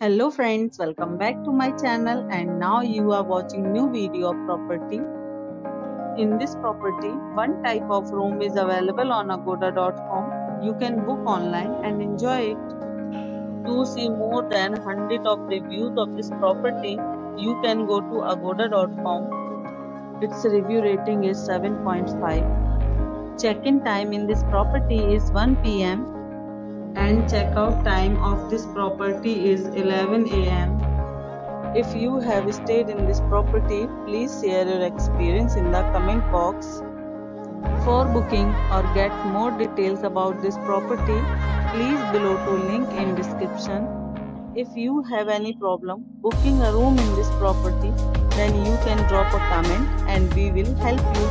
Hello friends, welcome back to my channel, and now you are watching new video of property. In this property, one type of room is available on agoda.com. You can book online and enjoy it. To see more than 100 of reviews of this property, you can go to agoda.com. Its review rating is 7.5. Check-in time in this property is 1 PM and check-out time of this property is 11 AM. If you have stayed in this property, please share your experience in the comment box. For booking or get more details about this property, please below to link in description. If you have any problem booking a room in this property, then you can drop a comment and we will help you.